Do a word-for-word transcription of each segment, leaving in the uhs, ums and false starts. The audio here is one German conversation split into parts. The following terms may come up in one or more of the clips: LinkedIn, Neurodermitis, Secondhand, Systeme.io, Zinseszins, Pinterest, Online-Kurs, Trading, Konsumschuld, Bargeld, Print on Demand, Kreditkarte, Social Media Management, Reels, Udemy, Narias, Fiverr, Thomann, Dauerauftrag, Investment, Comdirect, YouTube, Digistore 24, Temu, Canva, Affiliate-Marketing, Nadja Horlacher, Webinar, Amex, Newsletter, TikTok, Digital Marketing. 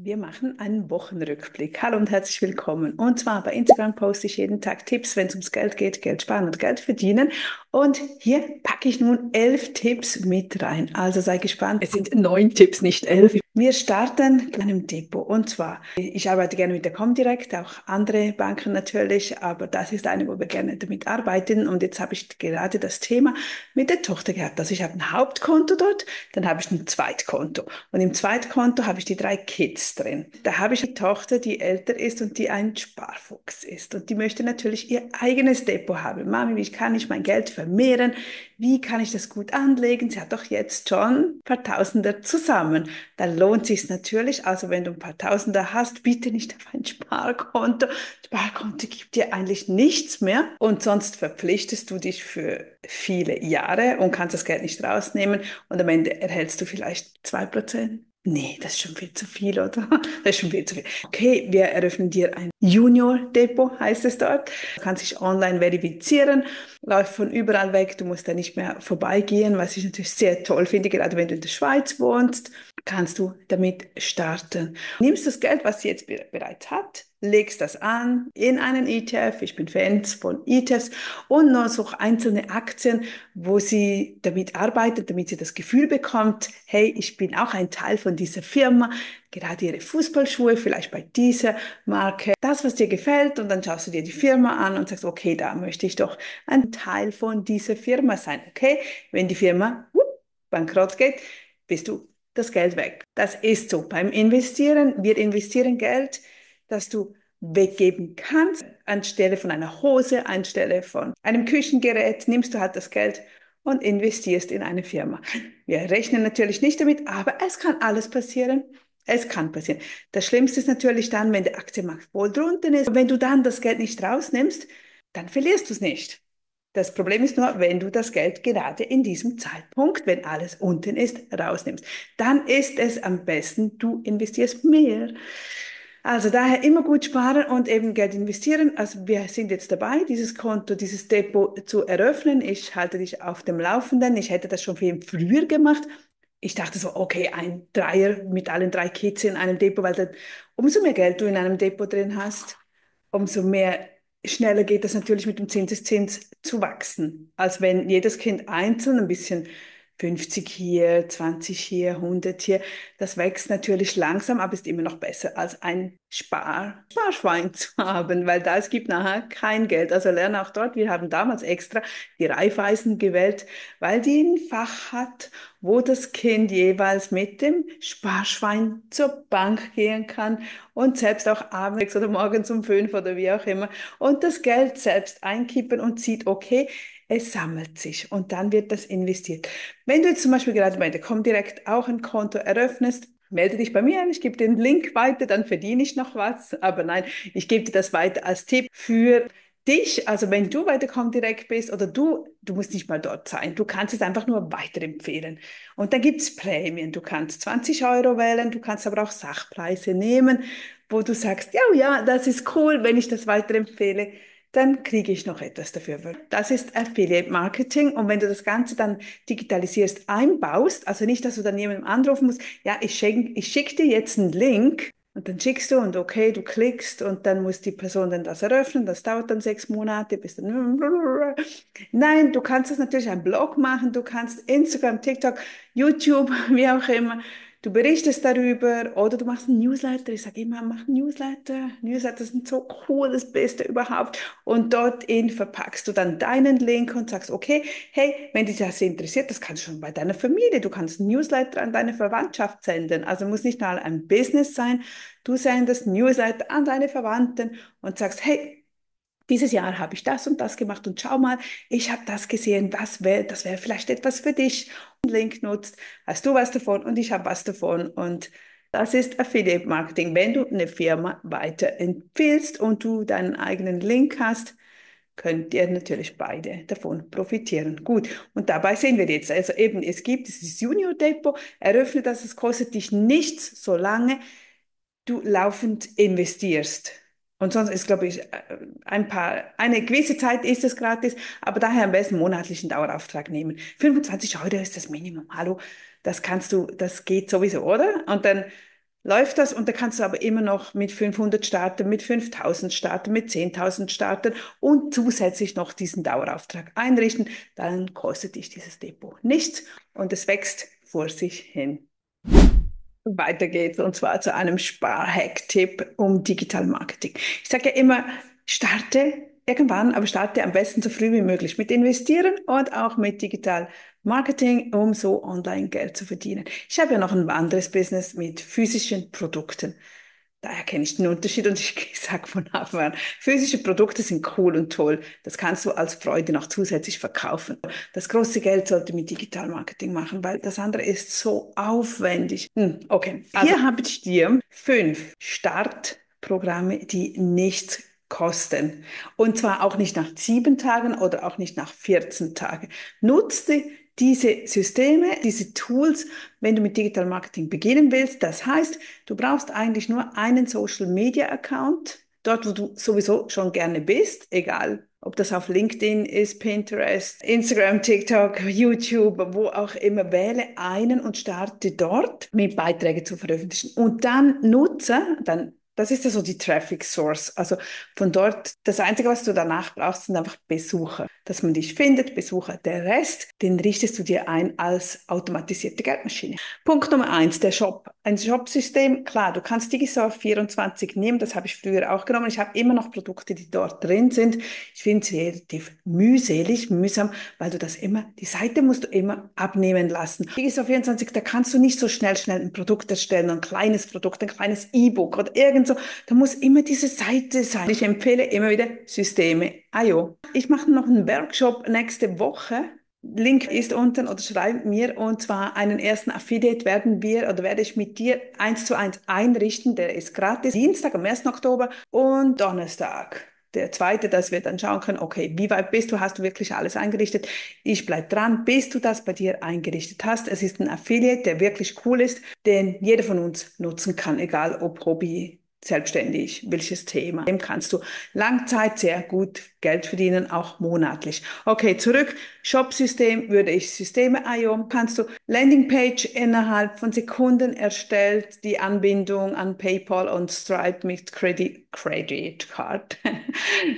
Wir machen einen Wochenrückblick. Hallo und herzlich willkommen. Und zwar bei Instagram poste ich jeden Tag Tipps, wenn es ums Geld geht, Geld sparen und Geld verdienen. Und hier packe ich nun elf Tipps mit rein. Also sei gespannt. Es sind neun Tipps, nicht elf. Wir starten mit einem Depot. Und zwar, ich arbeite gerne mit der Comdirect, auch andere Banken natürlich, aber das ist eine, wo wir gerne damit arbeiten. Und jetzt habe ich gerade das Thema mit der Tochter gehabt. Also ich habe ein Hauptkonto dort, dann habe ich ein Zweitkonto. Und im Zweitkonto habe ich die drei Kids drin. Da habe ich eine Tochter, die älter ist und die ein Sparfuchs ist. Und die möchte natürlich ihr eigenes Depot haben. Mami, wie kann ich mein Geld vermehren? Wie kann ich das gut anlegen? Sie hat doch jetzt schon ein paar Tausender zusammen. Dann lohnt sich natürlich. Also wenn du ein paar Tausender hast, bitte nicht auf ein Sparkonto. Sparkonto gibt dir eigentlich nichts mehr und sonst verpflichtest du dich für viele Jahre und kannst das Geld nicht rausnehmen und am Ende erhältst du vielleicht zwei Prozent. Nee, das ist schon viel zu viel, oder? Das ist schon viel zu viel. Okay, wir eröffnen dir ein Junior-Depot, heißt es dort. Du kannst dich online verifizieren, läuft von überall weg, du musst da nicht mehr vorbeigehen, was ich natürlich sehr toll finde, gerade wenn du in der Schweiz wohnst, kannst du damit starten. Nimmst das Geld, was sie jetzt bereits hat, legst das an in einen E T F. Ich bin Fans von E T Fs und noch so einzelne Aktien, wo sie damit arbeitet, damit sie das Gefühl bekommt, hey, ich bin auch ein Teil von dieser Firma, gerade ihre Fußballschuhe, vielleicht bei dieser Marke, das, was dir gefällt, und dann schaust du dir die Firma an und sagst, okay, da möchte ich doch ein Teil von dieser Firma sein, okay? Wenn die Firma whoop, bankrott geht, bist du das Geld weg. Das ist so beim Investieren. Wir investieren Geld, dass du weggeben kannst. Anstelle von einer Hose, anstelle von einem Küchengerät, nimmst du halt das Geld und investierst in eine Firma. Wir rechnen natürlich nicht damit, aber es kann alles passieren. Es kann passieren. Das Schlimmste ist natürlich dann, wenn der Aktienmarkt wohl drunter ist. Wenn du dann das Geld nicht rausnimmst, dann verlierst du es nicht. Das Problem ist nur, wenn du das Geld gerade in diesem Zeitpunkt, wenn alles unten ist, rausnimmst. Dann ist es am besten, du investierst mehr. Also daher immer gut sparen und eben Geld investieren. Also wir sind jetzt dabei, dieses Konto, dieses Depot zu eröffnen. Ich halte dich auf dem Laufenden. Ich hätte das schon viel früher gemacht. Ich dachte so, okay, ein Dreier mit allen drei Kids in einem Depot, weil dann, umso mehr Geld du in einem Depot drin hast, umso mehr schneller geht das natürlich mit dem Zinseszins zu wachsen, als wenn jedes Kind einzeln ein bisschen fünfzig hier, zwanzig hier, hundert hier. Das wächst natürlich langsam, aber ist immer noch besser als ein Spar, Sparschwein zu haben, weil da es gibt nachher kein Geld. Also lerne auch dort. Wir haben damals extra die Raiffeisen gewählt, weil die ein Fach hat, wo das Kind jeweils mit dem Sparschwein zur Bank gehen kann und selbst auch abends oder morgens um fünf oder wie auch immer und das Geld selbst einkippen und sieht, okay, es sammelt sich und dann wird das investiert. Wenn du jetzt zum Beispiel gerade bei der Comdirect auch ein Konto eröffnest, melde dich bei mir an, ich gebe dir den Link weiter, dann verdiene ich noch was. Aber nein, ich gebe dir das weiter als Tipp für dich. Also wenn du bei der Comdirect bist oder du, du musst nicht mal dort sein, du kannst es einfach nur weiterempfehlen. Und dann gibt es Prämien, du kannst zwanzig Euro wählen, du kannst aber auch Sachpreise nehmen, wo du sagst, ja, ja, das ist cool, wenn ich das weiterempfehle, dann kriege ich noch etwas dafür. Das ist Affiliate-Marketing. Und wenn du das Ganze dann digitalisierst, einbaust, also nicht, dass du dann jemandem anrufen musst, ja, ich schicke ich schick dir jetzt einen Link und dann schickst du und okay, du klickst und dann muss die Person dann das eröffnen, das dauert dann sechs Monate, bis dann... Nein, du kannst das natürlich einen Blog machen, du kannst Instagram, TikTok, YouTube, wie auch immer. Du berichtest darüber oder du machst einen Newsletter. Ich sage immer, mach einen Newsletter. Newsletter sind so cool, das Beste überhaupt. Und dorthin verpackst du dann deinen Link und sagst, okay, hey, wenn dich das interessiert, das kannst du schon bei deiner Familie. Du kannst einen Newsletter an deine Verwandtschaft senden. Also muss nicht mal ein Business sein. Du sendest Newsletter an deine Verwandten und sagst, hey, dieses Jahr habe ich das und das gemacht und schau mal, ich habe das gesehen, das wäre das wär vielleicht etwas für dich. Und Link nutzt, hast du was davon und ich habe was davon. Und das ist Affiliate Marketing. Wenn du eine Firma weiterempfiehlst und du deinen eigenen Link hast, könnt ihr natürlich beide davon profitieren. Gut, und dabei sehen wir jetzt, also eben, es gibt dieses Junior Depot, eröffne das, es kostet dich nichts, solange du laufend investierst. Und sonst ist, glaube ich, ein paar, eine gewisse Zeit ist es gratis, aber daher am besten monatlichen Dauerauftrag nehmen. fünfundzwanzig Euro ist das Minimum. Hallo, das kannst du, das geht sowieso, oder? Und dann läuft das, und da kannst du aber immer noch mit fünfhundert starten, mit fünftausend starten, mit zehntausend starten und zusätzlich noch diesen Dauerauftrag einrichten. Dann kostet dich dieses Depot nichts und es wächst vor sich hin. Weiter geht's, und zwar zu einem Sparhack-Tipp um Digital Marketing. Ich sage ja immer, starte irgendwann, aber starte am besten so früh wie möglich mit Investieren und auch mit Digital Marketing, um so online Geld zu verdienen. Ich habe ja noch ein anderes Business mit physischen Produkten. Daher kenne ich den Unterschied, und ich sage von Anfang an, physische Produkte sind cool und toll. Das kannst du als Freude noch zusätzlich verkaufen. Das große Geld sollte mit Digital Marketing machen, weil das andere ist so aufwendig. Hm, okay, also, hier habe ich dir fünf Startprogramme, die nichts kosten. Und zwar auch nicht nach sieben Tagen oder auch nicht nach vierzehn Tagen. Nutze diese Systeme, diese Tools, wenn du mit Digital Marketing beginnen willst. Das heißt, du brauchst eigentlich nur einen Social Media Account, dort wo du sowieso schon gerne bist, egal ob das auf LinkedIn ist, Pinterest, Instagram, TikTok, YouTube, wo auch immer, wähle einen und starte dort mit Beiträgen zu veröffentlichen. Und dann nutze, dann das ist ja so die Traffic Source. Also von dort, das Einzige, was du danach brauchst, sind einfach Besucher. Dass man dich findet, Besucher. Der Rest, den richtest du dir ein als automatisierte Geldmaschine. Punkt Nummer eins, der Shop. Ein Shopsystem, klar, du kannst Digistore vierundzwanzig nehmen. Das habe ich früher auch genommen. Ich habe immer noch Produkte, die dort drin sind. Ich finde es relativ mühselig, mühsam, weil du das immer, die Seite musst du immer abnehmen lassen. Digistore vierundzwanzig, da kannst du nicht so schnell, schnell ein Produkt erstellen, ein kleines Produkt, ein kleines E-Book oder irgend so, da muss immer diese Seite sein. Ich empfehle immer wieder Systeme Punkt i o. Ich mache noch einen Workshop nächste Woche. Link ist unten oder schreib mir. Und zwar einen ersten Affiliate werden wir oder werde ich mit dir eins zu eins einrichten. Der ist gratis. Dienstag am ersten Oktober und Donnerstag. Der zweite, dass wir dann schauen können, okay, wie weit bist du, hast du wirklich alles eingerichtet? Ich bleibe dran, bis du das bei dir eingerichtet hast. Es ist ein Affiliate, der wirklich cool ist, den jeder von uns nutzen kann, egal ob Hobby, selbstständig, welches Thema. Dem kannst du Langzeit sehr gut Geld verdienen, auch monatlich. Okay, zurück. Shopsystem würde ich Systeme Punkt i o. Kannst du Landingpage innerhalb von Sekunden erstellt, die Anbindung an PayPal und Stripe mit Kredit, Kreditkarte.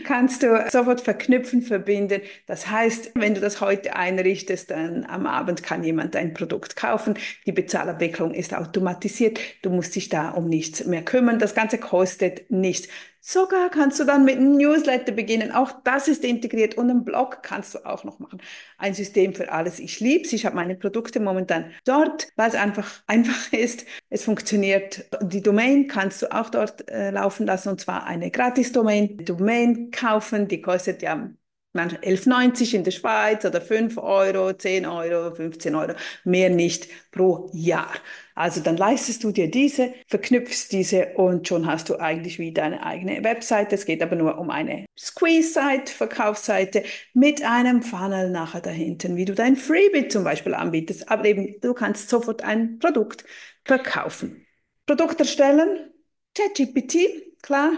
Kannst du sofort verknüpfen, verbinden. Das heißt, wenn du das heute einrichtest, dann am Abend kann jemand dein Produkt kaufen. Die Bezahlabwicklung ist automatisiert. Du musst dich da um nichts mehr kümmern. Das Ganze kostet nichts. Sogar kannst du dann mit einem Newsletter beginnen. Auch das ist integriert, und einen Blog kannst du auch noch machen. Ein System für alles. Ich liebe es. Ich habe meine Produkte momentan dort, weil es einfach einfach ist. Es funktioniert. Die Domain kannst du auch dort äh, laufen lassen, und zwar eine Gratis-Domain. Domain kaufen, die kostet ja manchmal elf neunzig in der Schweiz oder fünf Euro, zehn Euro, fünfzehn Euro, mehr nicht pro Jahr. Also dann leistest du dir diese, verknüpfst diese, und schon hast du eigentlich wie deine eigene Webseite. Es geht aber nur um eine Squeeze-Seite, Verkaufsseite mit einem Funnel nachher dahinten, wie du dein Freebie zum Beispiel anbietest. Aber eben, du kannst sofort ein Produkt verkaufen. Produkt erstellen, ChatGPT, klar.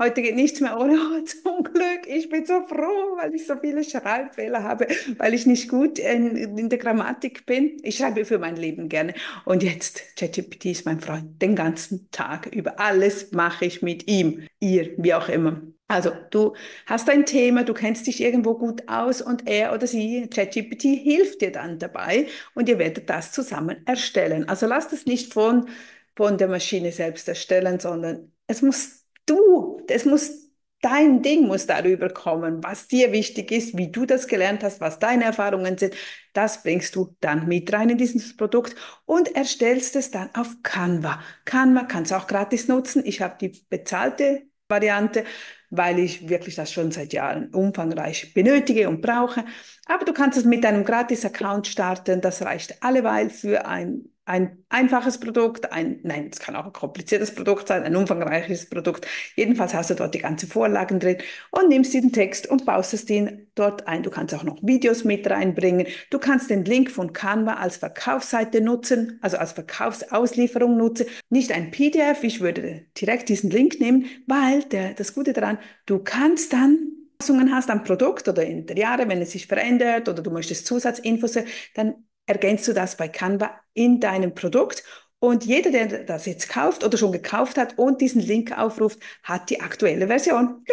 Heute geht nichts mehr ohne, oh, zum Glück. Ich bin so froh, weil ich so viele Schreibfehler habe, weil ich nicht gut in, in der Grammatik bin. Ich schreibe für mein Leben gerne. Und jetzt, ChatGPT ist mein Freund, den ganzen Tag über. Alles mache ich mit ihm, ihr, wie auch immer. Also du hast ein Thema, du kennst dich irgendwo gut aus, und er oder sie, ChatGPT, hilft dir dann dabei, und ihr werdet das zusammen erstellen. Also lass das nicht von, von der Maschine selbst erstellen, sondern es muss Du, das muss, dein Ding muss darüber kommen, was dir wichtig ist, wie du das gelernt hast, was deine Erfahrungen sind. Das bringst du dann mit rein in dieses Produkt und erstellst es dann auf Canva. Canva kannst du auch gratis nutzen. Ich habe die bezahlte Variante, weil ich wirklich das schon seit Jahren umfangreich benötige und brauche. Aber du kannst es mit einem Gratis-Account starten. Das reicht alleweil für ein Ein einfaches Produkt, ein, nein, es kann auch ein kompliziertes Produkt sein, ein umfangreiches Produkt. Jedenfalls hast du dort die ganzen Vorlagen drin und nimmst diesen Text und baust es den dort ein. Du kannst auch noch Videos mit reinbringen. Du kannst den Link von Canva als Verkaufsseite nutzen, also als Verkaufsauslieferung nutzen. Nicht ein P D F, ich würde direkt diesen Link nehmen, weil der, das Gute daran, du kannst dann Anpassungen hast am Produkt oder in der Jahre, wenn es sich verändert oder du möchtest Zusatzinfos, dann ergänzt du das bei Canva in deinem Produkt Und jeder, der das jetzt kauft oder schon gekauft hat und diesen Link aufruft, hat die aktuelle Version.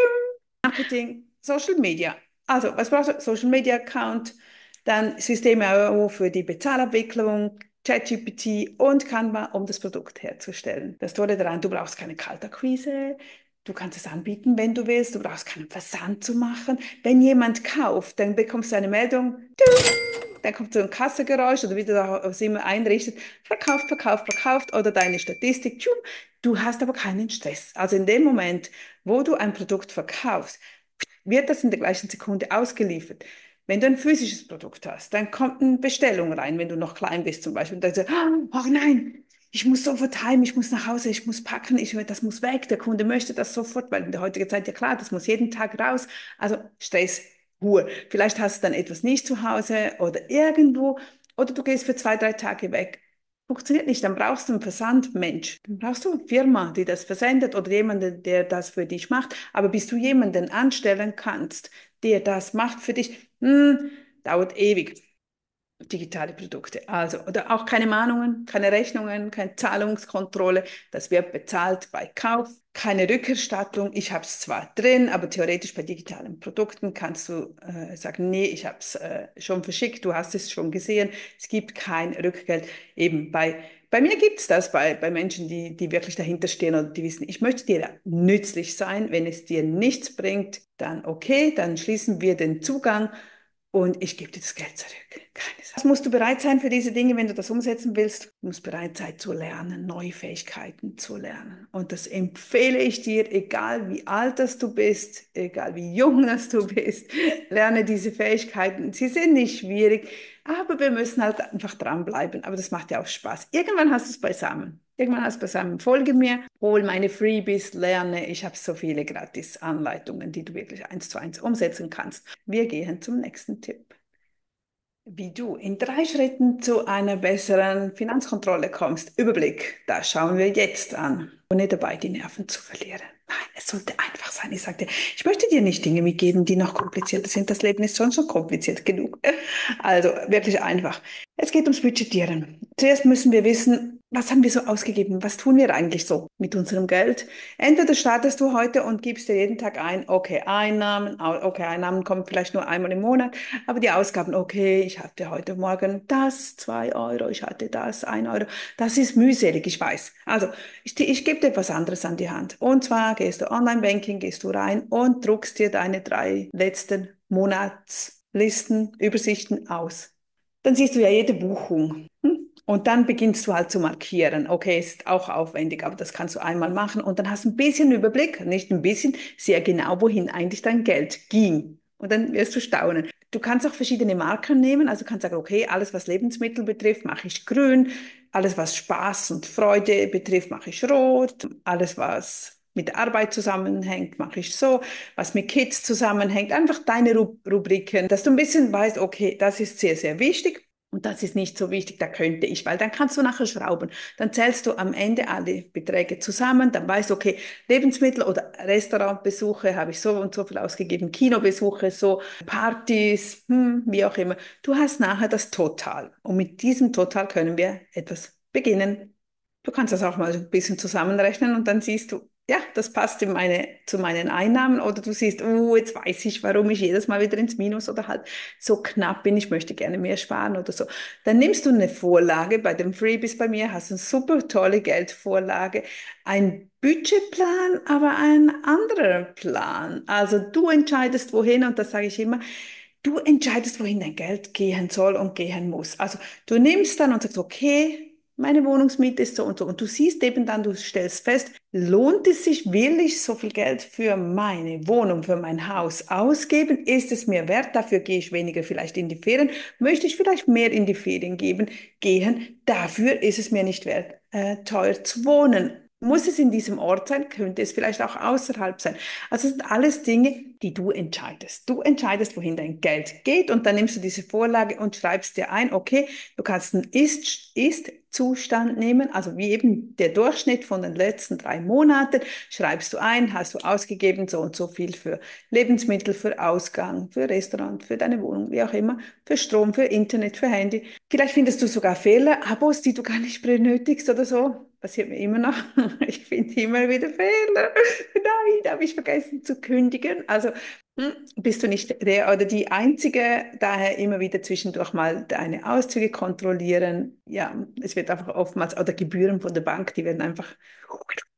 Marketing, Social Media. Also, was brauchst du? Social Media Account, dann Systeme punkt i o für die Bezahlabwicklung, ChatGPT und Canva, um das Produkt herzustellen. Das Tolle daran, du brauchst keine Kaltakquise, du kannst es anbieten, wenn du willst, du brauchst keinen Versand zu machen. Wenn jemand kauft, dann bekommst du eine Meldung, dann kommt so ein Kassengeräusch oder wie du das immer einrichtet, verkauft, verkauft, verkauft oder deine Statistik. Du hast aber keinen Stress. Also in dem Moment, wo du ein Produkt verkaufst, wird das in der gleichen Sekunde ausgeliefert. Wenn du ein physisches Produkt hast, dann kommt eine Bestellung rein, wenn du noch klein bist zum Beispiel. Und dann sagst du, oh nein, ich muss sofort heim, ich muss nach Hause, ich muss packen, ich, das muss weg. Der Kunde möchte das sofort, weil in der heutigen Zeit, ja klar, das muss jeden Tag raus. Also Stress, Ruhe. Vielleicht hast du dann etwas nicht zu Hause oder irgendwo. Oder du gehst für zwei, drei Tage weg. Funktioniert nicht, dann brauchst du einen Versandmensch. Dann brauchst du eine Firma, die das versendet oder jemanden, der das für dich macht. Aber bis du jemanden anstellen kannst, der das macht für dich, hm, dauert ewig. Digitale Produkte. Also, oder auch keine Mahnungen, keine Rechnungen, keine Zahlungskontrolle. Das wird bezahlt bei Kauf. Keine Rückerstattung. Ich habe es zwar drin, aber theoretisch bei digitalen Produkten kannst du äh, sagen, nee, ich habe es äh, schon verschickt, du hast es schon gesehen. Es gibt kein Rückgeld. Eben bei, bei mir gibt es das, bei, bei Menschen, die, die wirklich dahinter stehen oder die wissen, ich möchte dir nützlich sein. Wenn es dir nichts bringt, dann okay, dann schließen wir den Zugang. Und ich gebe dir das Geld zurück. Keine Sache. Das musst du bereit sein für diese Dinge, wenn du das umsetzen willst. Du musst bereit sein zu lernen, neue Fähigkeiten zu lernen. Und das empfehle ich dir, egal wie alt das du bist, egal wie jung das du bist, lerne diese Fähigkeiten. Sie sind nicht schwierig, aber wir müssen halt einfach dranbleiben. Aber das macht ja auch Spaß. Irgendwann hast du es beisammen. Irgendwann hast du beisammen. Folge mir, hol meine Freebies, lerne. Ich habe so viele Gratis-Anleitungen, die du wirklich eins zu eins umsetzen kannst. Wir gehen zum nächsten Tipp. Wie du in drei Schritten zu einer besseren Finanzkontrolle kommst. Überblick, das schauen wir jetzt an. Ohne dabei die Nerven zu verlieren. Nein, es sollte einfach sein. Ich sagte, ich möchte dir nicht Dinge mitgeben, die noch komplizierter sind. Das Leben ist schon schon kompliziert genug. Also wirklich einfach. Es geht ums Budgetieren. Zuerst müssen wir wissen, was haben wir so ausgegeben? Was tun wir eigentlich so mit unserem Geld? Entweder startest du heute und gibst dir jeden Tag ein, okay, Einnahmen, okay, Einnahmen kommen vielleicht nur einmal im Monat, aber die Ausgaben, okay, ich hatte heute Morgen das, zwei Euro, ich hatte das, ein Euro. Das ist mühselig, ich weiß. Also ich, ich gebe dir etwas anderes an die Hand. Und zwar gehst du Online-Banking, gehst du rein und druckst dir deine drei letzten Monatslisten, Übersichten aus. Dann siehst du ja jede Buchung. Hm? Und dann beginnst du halt zu markieren. Okay, ist auch aufwendig, aber das kannst du einmal machen. Und dann hast du ein bisschen Überblick, nicht ein bisschen, sehr genau, wohin eigentlich dein Geld ging. Und dann wirst du staunen. Du kannst auch verschiedene Marker nehmen. Also du kannst sagen, okay, alles, was Lebensmittel betrifft, mache ich grün. Alles, was Spaß und Freude betrifft, mache ich rot. Alles, was mit der Arbeit zusammenhängt, mache ich so. Was mit Kids zusammenhängt, einfach deine Rubriken, dass du ein bisschen weißt, okay, das ist sehr, sehr wichtig. Und das ist nicht so wichtig, da könnte ich, weil dann kannst du nachher schrauben. Dann zählst du am Ende alle Beträge zusammen, dann weißt du, okay, Lebensmittel oder Restaurantbesuche habe ich so und so viel ausgegeben, Kinobesuche, so Partys, hm, wie auch immer. Du hast nachher das Total und mit diesem Total können wir etwas beginnen. Du kannst das auch mal ein bisschen zusammenrechnen und dann siehst du, ja, das passt in meine, zu meinen Einnahmen oder du siehst, oh, jetzt weiß ich, warum ich jedes Mal wieder ins Minus oder halt so knapp bin, ich möchte gerne mehr sparen oder so. Dann nimmst du eine Vorlage, bei den Freebies bei mir hast du eine super tolle Geldvorlage, ein Budgetplan, aber ein anderer Plan. Also du entscheidest wohin und das sage ich immer, du entscheidest, wohin dein Geld gehen soll und gehen muss. Also du nimmst dann und sagst, okay, meine Wohnungsmiete ist so und so. Und du siehst eben dann, du stellst fest, lohnt es sich, will ich so viel Geld für meine Wohnung, für mein Haus ausgeben? Ist es mir wert? Dafür gehe ich weniger vielleicht in die Ferien. Möchte ich vielleicht mehr in die Ferien geben, gehen? Dafür ist es mir nicht wert, äh, teuer zu wohnen. Muss es in diesem Ort sein? Könnte es vielleicht auch außerhalb sein? Also es sind alles Dinge, die du entscheidest. Du entscheidest, wohin dein Geld geht, und dann nimmst du diese Vorlage und schreibst dir ein, okay, du kannst einen Ist-Zustand nehmen, also wie eben der Durchschnitt von den letzten drei Monaten, schreibst du ein, hast du ausgegeben so und so viel für Lebensmittel, für Ausgang, für Restaurant, für deine Wohnung, wie auch immer, für Strom, für Internet, für Handy. Vielleicht findest du sogar Fehler, Abos, die du gar nicht benötigst oder so. Passiert mir immer noch. Ich finde immer wieder Fehler. Nein, da habe ich vergessen zu kündigen. Also bist du nicht der oder die Einzige, daher immer wieder zwischendurch mal deine Auszüge kontrollieren. Ja, es wird einfach oftmals, oder Gebühren von der Bank, die werden einfach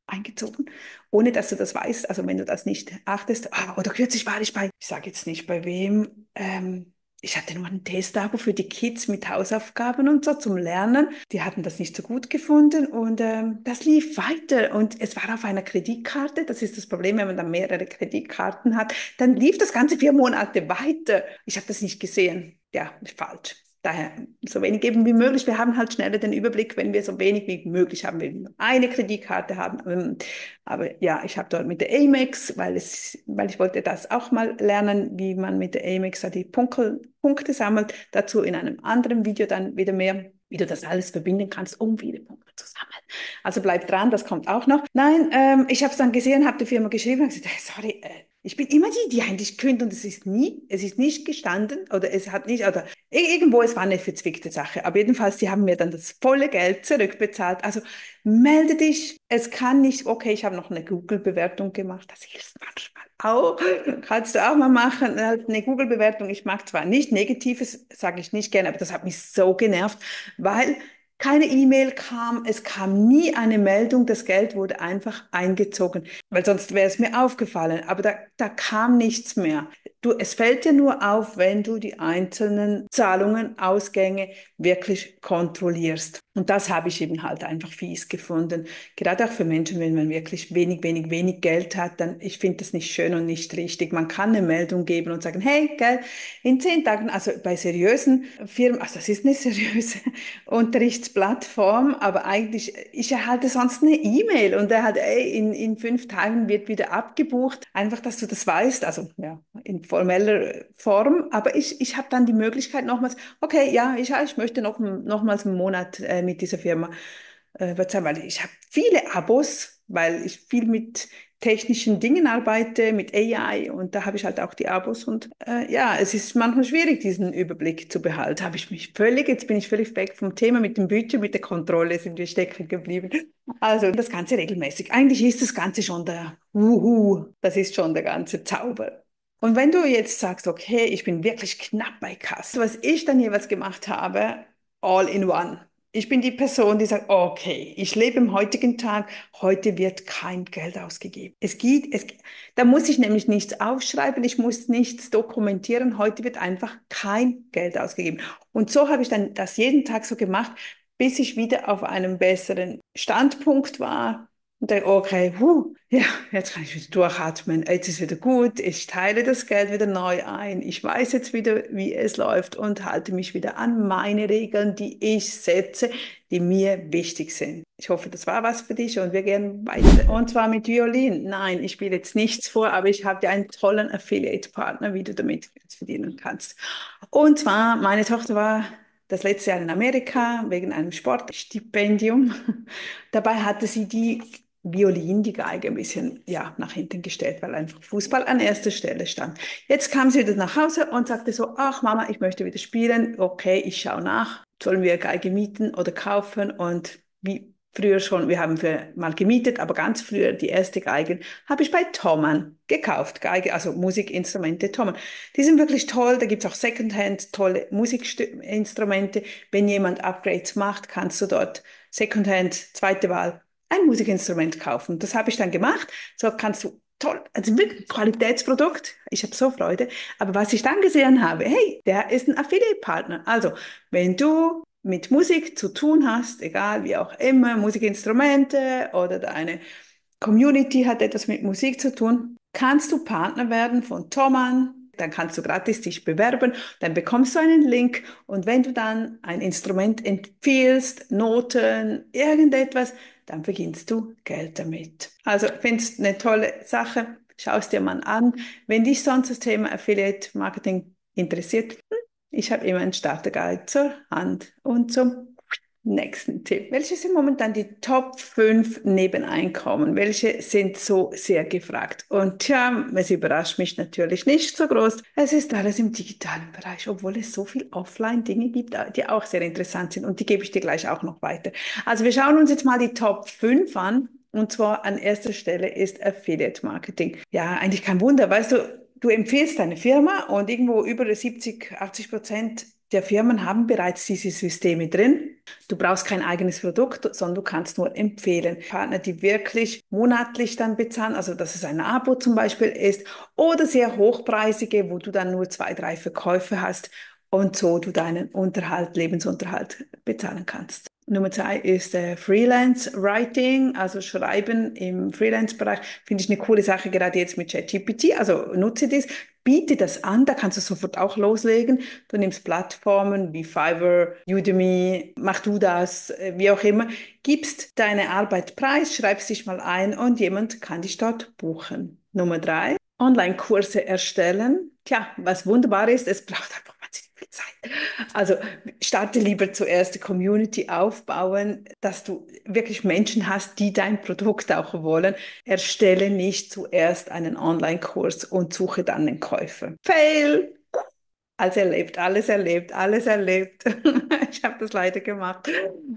eingezogen, ohne dass du das weißt. Also wenn du das nicht achtest, ah, oder kürzlich war ich bei, ich sage jetzt nicht bei wem, ähm, ich hatte nur ein Testabo für die Kids mit Hausaufgaben und so zum Lernen. Die hatten das nicht so gut gefunden und ähm, das lief weiter. Und es war auf einer Kreditkarte. Das ist das Problem, wenn man dann mehrere Kreditkarten hat. Dann lief das Ganze vier Monate weiter. Ich habe das nicht gesehen. Ja, falsch. Daher so wenig eben wie möglich. Wir haben halt schneller den Überblick, wenn wir so wenig wie möglich haben, wenn wir nur eine Kreditkarte haben. Aber ja, ich habe dort mit der Amex, weil, es, weil ich wollte das auch mal lernen, wie man mit der Amex die Punkte, Punkte sammelt. Dazu in einem anderen Video dann wieder mehr, wie du das alles verbinden kannst, um viele Punkte zu sammeln. Also bleib dran, das kommt auch noch. Nein, ähm, ich habe es dann gesehen, habe der Firma geschrieben und gesagt, hey, sorry, äh, ich bin immer die, die eigentlich kündigt, und es ist nie, es ist nicht gestanden oder es hat nicht, oder irgendwo, es war eine verzwickte Sache. Aber jedenfalls, die haben mir dann das volle Geld zurückbezahlt. Also melde dich, es kann nicht, okay, ich habe noch eine Google-Bewertung gemacht, das hilft manchmal auch. Kannst du auch mal machen, eine Google-Bewertung. Ich mag zwar nicht Negatives, sage ich nicht gerne, aber das hat mich so genervt, weil keine E-Mail kam, es kam nie eine Meldung, das Geld wurde einfach eingezogen, weil sonst wäre es mir aufgefallen, aber da, da kam nichts mehr. Du, es fällt dir nur auf, wenn du die einzelnen Zahlungen, Ausgänge wirklich kontrollierst. Und das habe ich eben halt einfach fies gefunden. Gerade auch für Menschen, wenn man wirklich wenig, wenig, wenig Geld hat, dann, ich finde das nicht schön und nicht richtig. Man kann eine Meldung geben und sagen, hey, gell, in zehn Tagen, also bei seriösen Firmen, also das ist eine seriöse Unterrichtsplattform, aber eigentlich, ich erhalte sonst eine E-Mail und er hat, ey, in, in fünf Tagen wird wieder abgebucht. Einfach, dass du das weißt, also ja, in formeller Form, aber ich, ich habe dann die Möglichkeit nochmals, okay, ja, ich, ich möchte noch, nochmals einen Monat äh, mit dieser Firma äh, bezahlen, weil ich habe viele Abos, weil ich viel mit technischen Dingen arbeite, mit A I, und da habe ich halt auch die Abos und äh, ja, es ist manchmal schwierig, diesen Überblick zu behalten. Habe ich mich völlig, jetzt bin ich völlig weg vom Thema, mit dem Budget, mit der Kontrolle sind wir stecken geblieben. Also das Ganze regelmäßig. Eigentlich ist das Ganze schon der Wuhu, das ist schon der ganze Zauber. Und wenn du jetzt sagst, okay, ich bin wirklich knapp bei Kasse, was ich dann jeweils gemacht habe, all in one. Ich bin die Person, die sagt, okay, ich lebe im heutigen Tag, heute wird kein Geld ausgegeben. Es geht, es, da muss ich nämlich nichts aufschreiben, ich muss nichts dokumentieren, heute wird einfach kein Geld ausgegeben. Und so habe ich dann das jeden Tag so gemacht, bis ich wieder auf einem besseren Standpunkt war. Und denke, okay, huh, ja, jetzt kann ich wieder durchatmen, jetzt ist wieder gut, ich teile das Geld wieder neu ein, ich weiß jetzt wieder, wie es läuft und halte mich wieder an meine Regeln, die ich setze, die mir wichtig sind. Ich hoffe, das war was für dich und wir gehen weiter. Und zwar mit Violin. Nein, ich spiele jetzt nichts vor, aber ich habe dir einen tollen Affiliate-Partner, wie du damit verdienen kannst. Und zwar, meine Tochter war das letzte Jahr in Amerika wegen einem Sportstipendium. Dabei hatte sie die Violin, die Geige ein bisschen ja, nach hinten gestellt, weil einfach Fußball an erster Stelle stand. Jetzt kam sie wieder nach Hause und sagte so, ach Mama, ich möchte wieder spielen. Okay, ich schaue nach. Sollen wir Geige mieten oder kaufen? Und wie früher schon, wir haben für mal gemietet, aber ganz früher die erste Geige habe ich bei Thomann gekauft. Geige, also Musikinstrumente Thomann. Die sind wirklich toll, da gibt es auch Secondhand, tolle Musikinstrumente. Wenn jemand Upgrades macht, kannst du dort Secondhand, zweite Wahl, ein Musikinstrument kaufen. Das habe ich dann gemacht. So kannst du toll, also wirklich Qualitätsprodukt. Ich habe so Freude. Aber was ich dann gesehen habe, hey, der ist ein Affiliate-Partner. Also, wenn du mit Musik zu tun hast, egal wie auch immer, Musikinstrumente oder deine Community hat etwas mit Musik zu tun, kannst du Partner werden von Thomann. Dann kannst du gratis dich bewerben, dann bekommst du einen Link und wenn du dann ein Instrument empfiehlst, Noten, irgendetwas, dann beginnst du Geld damit. Also ich finde es eine tolle Sache, schau es dir mal an. Wenn dich sonst das Thema Affiliate-Marketing interessiert, ich habe immer einen Starter-Guide zur Hand. Und zum nächsten Tipp. Welche sind momentan die Top fünf Nebeneinkommen? Welche sind so sehr gefragt? Und ja, es überrascht mich natürlich nicht so groß. Es ist alles im digitalen Bereich, obwohl es so viele Offline-Dinge gibt, die auch sehr interessant sind. Und die gebe ich dir gleich auch noch weiter. Also wir schauen uns jetzt mal die Top fünf an. Und zwar an erster Stelle ist Affiliate-Marketing. Ja, eigentlich kein Wunder, weißt du, du empfiehlst deine Firma und irgendwo über siebzig, achtzig Prozent der Firmen haben bereits diese Systeme drin. Du brauchst kein eigenes Produkt, sondern du kannst nur empfehlen. Partner, die wirklich monatlich dann bezahlen, also dass es ein Abo zum Beispiel ist, oder sehr hochpreisige, wo du dann nur zwei, drei Verkäufe hast und so du deinen Unterhalt, Lebensunterhalt bezahlen kannst. Nummer zwei ist äh, Freelance Writing, also Schreiben im Freelance-Bereich. Finde ich eine coole Sache, gerade jetzt mit ChatGPT. Also nutze das, biete das an, da kannst du sofort auch loslegen. Du nimmst Plattformen wie Fiverr, Udemy, mach du das, wie auch immer. Gibst deine Arbeit preis, schreibst dich mal ein und jemand kann dich dort buchen. Nummer drei, Online-Kurse erstellen. Tja, was wunderbar ist, es braucht einfach Zeit. Also starte lieber zuerst die Community aufbauen, dass du wirklich Menschen hast, die dein Produkt auch wollen. Erstelle nicht zuerst einen Online-Kurs und suche dann den Käufer. Fail! Alles erlebt, alles erlebt, alles erlebt. Ich habe das leider gemacht,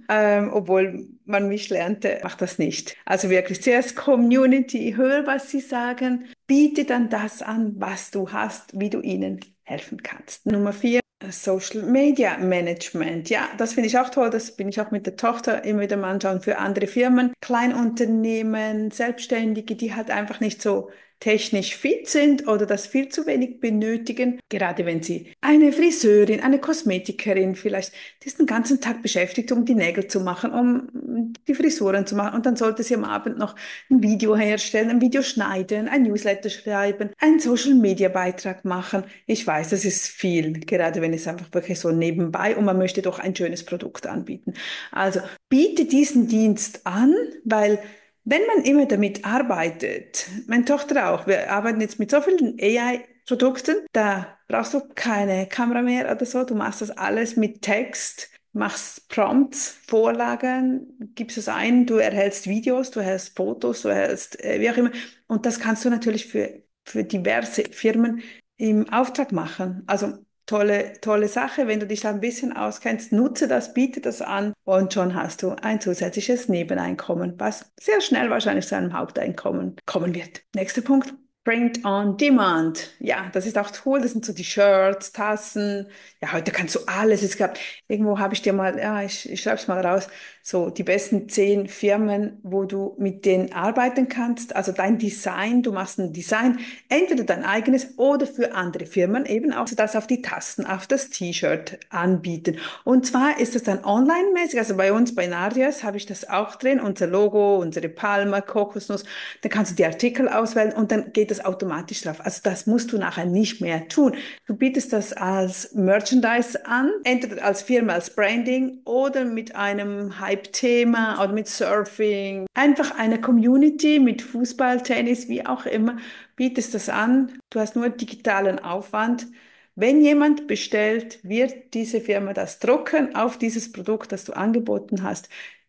ähm, obwohl man mich lernte, mach das nicht. Also wirklich zuerst Community, hör, was sie sagen, biete dann das an, was du hast, wie du ihnen helfen kannst. Nummer vier. Social Media Management. Ja, das finde ich auch toll. Das bin ich auch mit der Tochter immer wieder mal anschauen für andere Firmen. Kleinunternehmen, Selbstständige, die halt einfach nicht so technisch fit sind oder das viel zu wenig benötigen. Gerade wenn sie eine Friseurin, eine Kosmetikerin vielleicht, die ist den ganzen Tag beschäftigt, um die Nägel zu machen, um die Frisuren zu machen. Und dann sollte sie am Abend noch ein Video herstellen, ein Video schneiden, ein Newsletter schreiben, einen Social-Media-Beitrag machen. Ich weiß, das ist viel, gerade wenn es einfach wirklich so nebenbei und man möchte doch ein schönes Produkt anbieten. Also biete diesen Dienst an, weil wenn man immer damit arbeitet, meine Tochter auch, wir arbeiten jetzt mit so vielen A I-Produkten, da brauchst du keine Kamera mehr oder so, du machst das alles mit Text, machst Prompts, Vorlagen, gibst es ein, du erhältst Videos, du erhältst Fotos, du erhältst äh, wie auch immer. Und das kannst du natürlich für, für diverse Firmen im Auftrag machen. Also tolle, tolle Sache, wenn du dich da ein bisschen auskennst, nutze das, biete das an und schon hast du ein zusätzliches Nebeneinkommen, was sehr schnell wahrscheinlich zu einem Haupteinkommen kommen wird. Nächster Punkt, Print on Demand. Ja, das ist auch cool, das sind so die Shirts, Tassen, ja, heute kannst du alles, es gab, irgendwo habe ich dir mal, ja, ich, ich schreibe es mal raus, so die besten zehn Firmen, wo du mit denen arbeiten kannst, also dein Design, du machst ein Design, entweder dein eigenes oder für andere Firmen eben auch, sodass auf die Tasten, auf das T-Shirt anbieten. Und zwar ist das dann online-mäßig, also bei uns, bei Narias habe ich das auch drin, unser Logo, unsere Palme, Kokosnuss, dann kannst du die Artikel auswählen und dann geht das automatisch drauf. Also das musst du nachher nicht mehr tun. Du bietest das als Merchandise an, entweder als Firma, als Branding oder mit einem Thema oder mit Surfing. Einfach eine Community mit Fußball, Tennis, wie auch immer, bietest das an. Du hast nur digitalen Aufwand. Wenn jemand bestellt, wird diese Firma das drucken auf dieses Produkt, das du angeboten hast.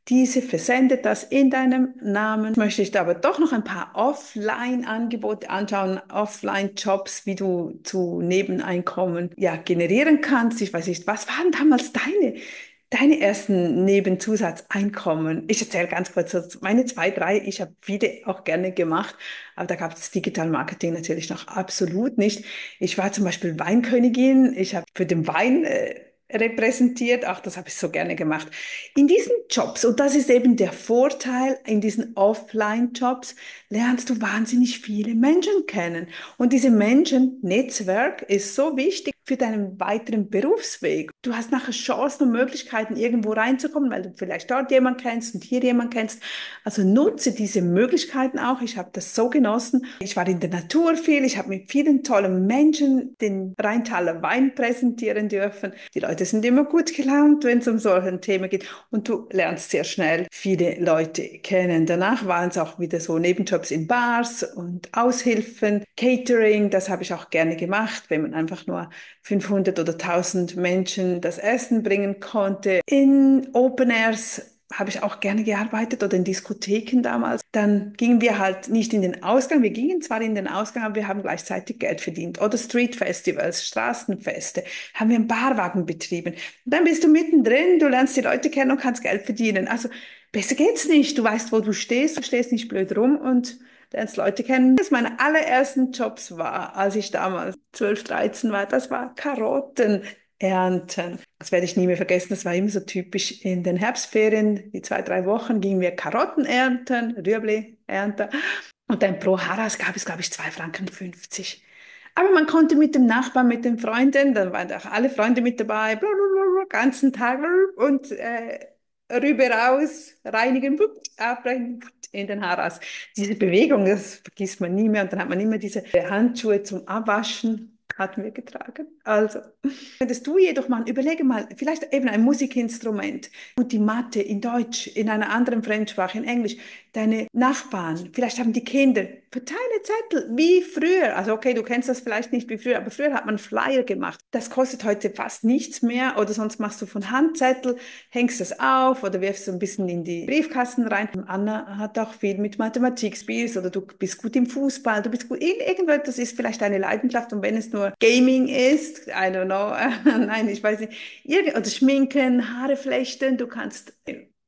Diese versendet das in deinem Namen. Möchte ich da aber doch noch ein paar Offline-Angebote anschauen, Offline-Jobs, wie du zu Nebeneinkommen ja, generieren kannst. Ich weiß nicht, was waren damals deine Deine ersten Nebenzusatzeinkommen? Ich erzähle ganz kurz meine zwei, drei. Ich habe viele auch gerne gemacht, aber da gab es Digital Marketing natürlich noch absolut nicht. Ich war zum Beispiel Weinkönigin. Ich habe für den Wein äh, repräsentiert. Auch das habe ich so gerne gemacht. In diesen Jobs, und das ist eben der Vorteil, in diesen Offline-Jobs lernst du wahnsinnig viele Menschen kennen. Und diese Menschen-Netzwerk ist so wichtig. für deinen weiteren Berufsweg. Du hast nachher Chancen und Möglichkeiten, irgendwo reinzukommen, weil du vielleicht dort jemanden kennst und hier jemanden kennst. Also nutze diese Möglichkeiten auch. Ich habe das so genossen. Ich war in der Natur viel. Ich habe mit vielen tollen Menschen den Rheintaler Wein präsentieren dürfen. Die Leute sind immer gut gelaunt, wenn es um solche Themen geht. Und du lernst sehr schnell viele Leute kennen. Danach waren es auch wieder so Nebenjobs in Bars und Aushilfen, Catering. Das habe ich auch gerne gemacht, wenn man einfach nur fünfhundert oder tausend Menschen das Essen bringen konnte. In Open Airs habe ich auch gerne gearbeitet oder in Diskotheken damals. Dann gingen wir halt nicht in den Ausgang. Wir gingen zwar in den Ausgang, aber wir haben gleichzeitig Geld verdient. Oder Street-Festivals, Straßenfeste, haben wir einen Barwagen betrieben. Und dann bist du mittendrin, du lernst die Leute kennen und kannst Geld verdienen. Also besser geht's nicht. Du weißt, wo du stehst, du stehst nicht blöd rum und lernst Leute kennen. Das meine allerersten Jobs war, als ich damals zwölf, dreizehn war, das war Karotten ernten. Das werde ich nie mehr vergessen. Das war immer so typisch in den Herbstferien. Die zwei, drei Wochen gingen wir Karotten ernten, Rüebli ernten. Und dann pro Haras gab es, glaube ich, zwei Franken fünfzig. Aber man konnte mit dem Nachbarn, mit den Freunden, dann waren auch alle Freunde mit dabei, blablabla, ganzen Tag und äh, rüber raus, reinigen, abbrechen, in den Haras. Diese Bewegung, das vergisst man nie mehr. Und dann hat man immer diese Handschuhe zum Abwaschen, hatten wir getragen. Also, könntest du jedoch mal überlege mal, vielleicht eben ein Musikinstrument und die Mathe in Deutsch, in einer anderen Fremdsprache, in Englisch, deine Nachbarn, vielleicht haben die Kinder, verteile Zettel, wie früher. Also okay, du kennst das vielleicht nicht wie früher, aber früher hat man Flyer gemacht. Das kostet heute fast nichts mehr oder sonst machst du von Hand Zettel, hängst das auf oder wirfst so ein bisschen in die Briefkasten rein. Anna hat auch viel mit Mathematik spielst oder du bist gut im Fußball, du bist gut in irgendwas, das ist vielleicht deine Leidenschaft und wenn es nur Gaming ist, I don't know, nein, ich weiß nicht, Irgend- oder schminken, Haare flechten, du kannst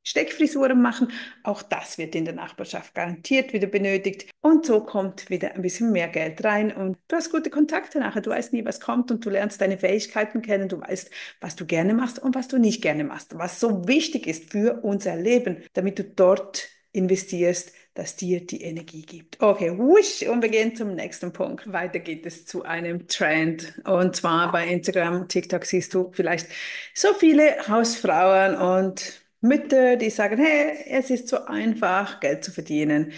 Steckfrisuren machen, auch das wird in der Nachbarschaft garantiert wieder benötigt und so kommt wieder ein bisschen mehr Geld rein und du hast gute Kontakte nachher, du weißt nie, was kommt und du lernst deine Fähigkeiten kennen, du weißt, was du gerne machst und was du nicht gerne machst, was so wichtig ist für unser Leben, damit du dort investierst, dass dir die Energie gibt. Okay, wusch, und wir gehen zum nächsten Punkt. Weiter geht es zu einem Trend. Und zwar bei Instagram, TikTok siehst du vielleicht so viele Hausfrauen und Mütter, die sagen, hey, es ist so einfach, Geld zu verdienen.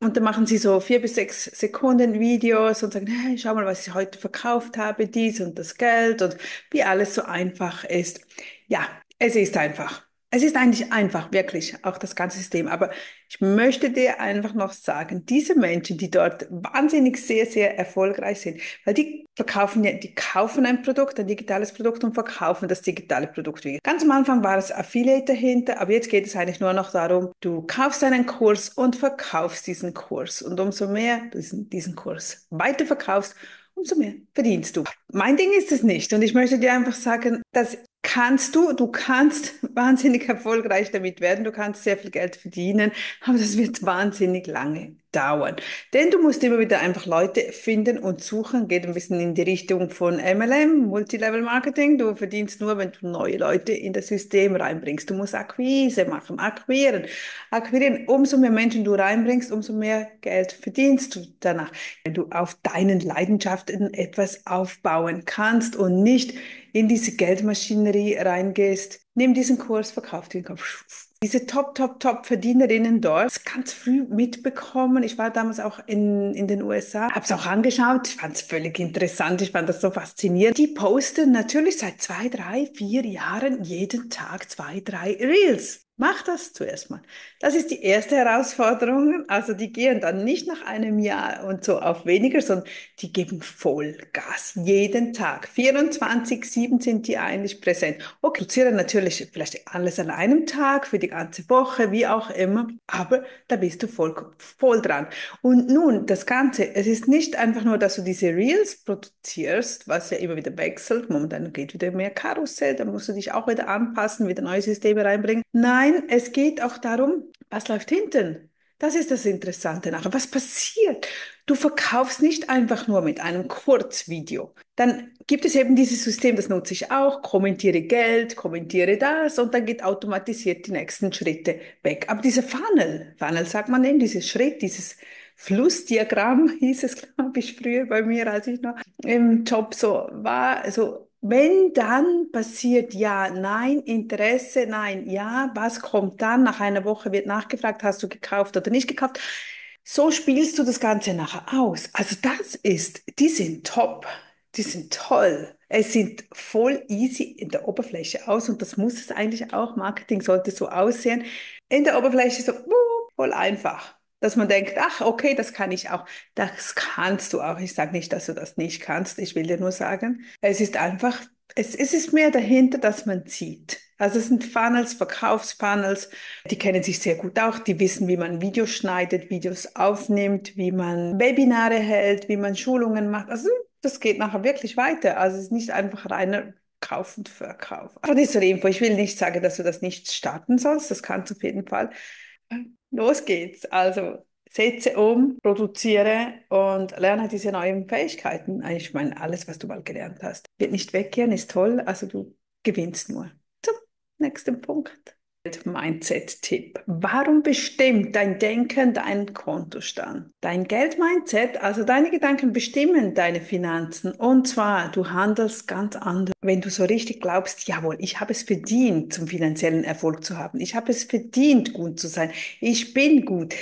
Und dann machen sie so vier bis sechs Sekunden Videos und sagen, hey, schau mal, was ich heute verkauft habe, dies und das Geld und wie alles so einfach ist. Ja, es ist einfach. Es ist eigentlich einfach, wirklich, auch das ganze System. Aber ich möchte dir einfach noch sagen, diese Menschen, die dort wahnsinnig sehr, sehr erfolgreich sind, weil die verkaufen ja, die kaufen ein Produkt, ein digitales Produkt und verkaufen das digitale Produkt wieder. Ganz am Anfang war es Affiliate dahinter, aber jetzt geht es eigentlich nur noch darum, du kaufst einen Kurs und verkaufst diesen Kurs. Und umso mehr du diesen Kurs weiterverkaufst, umso mehr verdienst du. Mein Ding ist es nicht. Und ich möchte dir einfach sagen, dass kannst du, du kannst wahnsinnig erfolgreich damit werden, du kannst sehr viel Geld verdienen, aber das wird wahnsinnig lange dauern. Denn du musst immer wieder einfach Leute finden und suchen, geht ein bisschen in die Richtung von M L M, Multilevel Marketing, du verdienst nur, wenn du neue Leute in das System reinbringst. Du musst Akquise machen, akquirieren, akquirieren, umso mehr Menschen du reinbringst, umso mehr Geld verdienst du danach. Wenn du auf deinen Leidenschaften etwas aufbauen kannst und nicht in diese Geldmaschinerie reingehst, nimm diesen Kurs, verkauf den Kopf. Diese Top, Top, Top Verdienerinnen dort, ganz früh mitbekommen. Ich war damals auch in, in den U S A, habe es auch angeschaut. Ich fand es völlig interessant. Ich fand das so faszinierend. Die posten natürlich seit zwei, drei, vier Jahren jeden Tag zwei, drei Reels. Mach das zuerst mal. Das ist die erste Herausforderung. Also die gehen dann nicht nach einem Jahr und so auf weniger, sondern die geben Vollgas. Jeden Tag. vierundzwanzig sieben sind die eigentlich präsent. Okay, produzieren natürlich vielleicht alles an einem Tag, für die ganze Woche, wie auch immer. Aber da bist du voll, voll dran. Und nun, das Ganze, es ist nicht einfach nur, dass du diese Reels produzierst, was ja immer wieder wechselt. Momentan geht wieder mehr Karussell, da musst du dich auch wieder anpassen, wieder neue Systeme reinbringen. Nein, es geht auch darum, was läuft hinten. Das ist das Interessante nachher. Was passiert? Du verkaufst nicht einfach nur mit einem Kurzvideo. Dann gibt es eben dieses System, das nutze ich auch, kommentiere Geld, kommentiere das und dann geht automatisiert die nächsten Schritte weg. Aber dieser Funnel, Funnel sagt man eben, dieses Schritt, dieses Flussdiagramm hieß es, glaube ich, früher bei mir, als ich noch im Job so war. Also wenn dann passiert, ja, nein, Interesse, nein, ja, was kommt dann? Nach einer Woche wird nachgefragt, hast du gekauft oder nicht gekauft? So spielst du das Ganze nachher aus. Also das ist, die sind top, die sind toll. Es sind voll easy in der Oberfläche aus und das muss es eigentlich auch. Marketing sollte so aussehen. In der Oberfläche so voll einfach. Dass man denkt, ach, okay, das kann ich auch. Das kannst du auch. Ich sage nicht, dass du das nicht kannst. Ich will dir nur sagen, es ist einfach, es, es ist mehr dahinter, dass man sieht. Also es sind Funnels, Verkaufsfunnels, die kennen sich sehr gut auch. Die wissen, wie man Videos schneidet, Videos aufnimmt, wie man Webinare hält, wie man Schulungen macht. Also das geht nachher wirklich weiter. Also es ist nicht einfach reiner Kauf und Verkauf. Aber nicht so eine Info. Ich will nicht sagen, dass du das nicht starten sollst. Das kannst du auf jeden Fall. Los geht's. Also setze um, produziere und lerne diese neuen Fähigkeiten. Ich meine, alles, was du mal gelernt hast, wird nicht weggehen, ist toll. Also du gewinnst nur. So, nächster Punkt. Mindset-Tipp. Warum bestimmt dein Denken deinen Kontostand? Dein Geld-Mindset, also deine Gedanken bestimmen deine Finanzen. Und zwar, du handelst ganz anders, wenn du so richtig glaubst, jawohl, ich habe es verdient, zum finanziellen Erfolg zu haben. Ich habe es verdient, gut zu sein. Ich bin gut.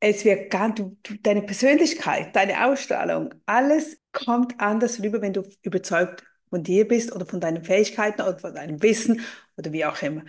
Es wird ganz, du, deine Persönlichkeit, deine Ausstrahlung, alles kommt anders rüber, wenn du überzeugt von dir bist oder von deinen Fähigkeiten oder von deinem Wissen oder wie auch immer.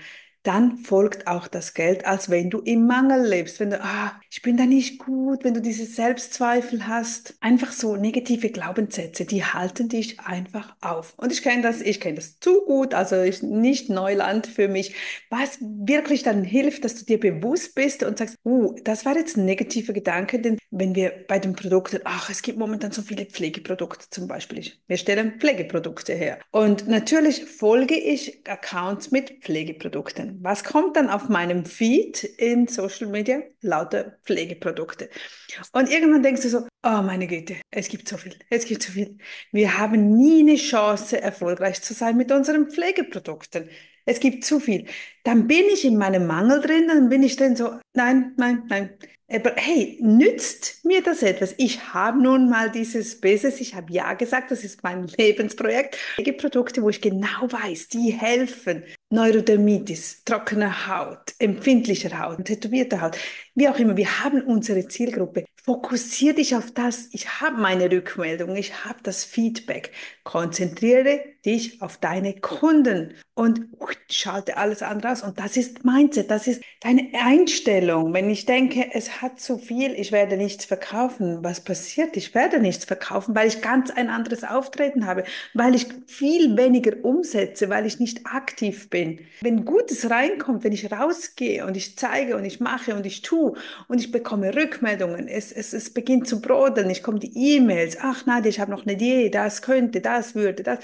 Dann folgt auch das Geld, als wenn du im Mangel lebst. Wenn du, ah, ich bin da nicht gut, wenn du diese Selbstzweifel hast. Einfach so negative Glaubenssätze, die halten dich einfach auf. Und ich kenne das, ich kenne das zu gut, also ist nicht Neuland für mich. Was wirklich dann hilft, dass du dir bewusst bist und sagst, uh, das war jetzt ein negativer Gedanke, denn wenn wir bei den Produkten, ach, es gibt momentan so viele Pflegeprodukte zum Beispiel. Wir stellen Pflegeprodukte her. Und natürlich folge ich Accounts mit Pflegeprodukten. Was kommt dann auf meinem Feed in Social Media? Lauter Pflegeprodukte. Und irgendwann denkst du so, oh meine Güte, es gibt so viel, es gibt so viel. Wir haben nie eine Chance, erfolgreich zu sein mit unseren Pflegeprodukten. Es gibt zu viel. Dann bin ich in meinem Mangel drin, dann bin ich drin so, nein, nein, nein. Aber hey, nützt mir das etwas? Ich habe nun mal dieses Business, ich habe ja gesagt, das ist mein Lebensprojekt. Pflegeprodukte, wo ich genau weiß, die helfen. Neurodermitis, trockene Haut, empfindlichere Haut, tätowierte Haut, wie auch immer. Wir haben unsere Zielgruppe. Fokussiere dich auf das. Ich habe meine Rückmeldung, ich habe das Feedback. Konzentriere dich auf deine Kunden und schalte alles andere aus. Und das ist Mindset, das ist deine Einstellung. Wenn ich denke, es hat zu viel, ich werde nichts verkaufen. Was passiert? Ich werde nichts verkaufen, weil ich ganz ein anderes Auftreten habe, weil ich viel weniger umsetze, weil ich nicht aktiv bin. Wenn Gutes reinkommt, wenn ich rausgehe und ich zeige und ich mache und ich tue und ich bekomme Rückmeldungen, es, es, es beginnt zu brodeln, ich komme die E-Mails, ach Nadja, ich habe noch eine Idee, das könnte, das würde, das.